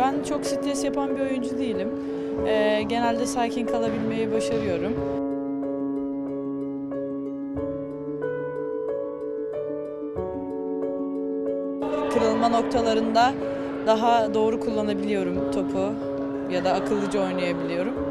Ben çok stres yapan bir oyuncu değilim. Genelde sakin kalabilmeyi başarıyorum. Kırılma noktalarında daha doğru kullanabiliyorum topu ya da akıllıca oynayabiliyorum.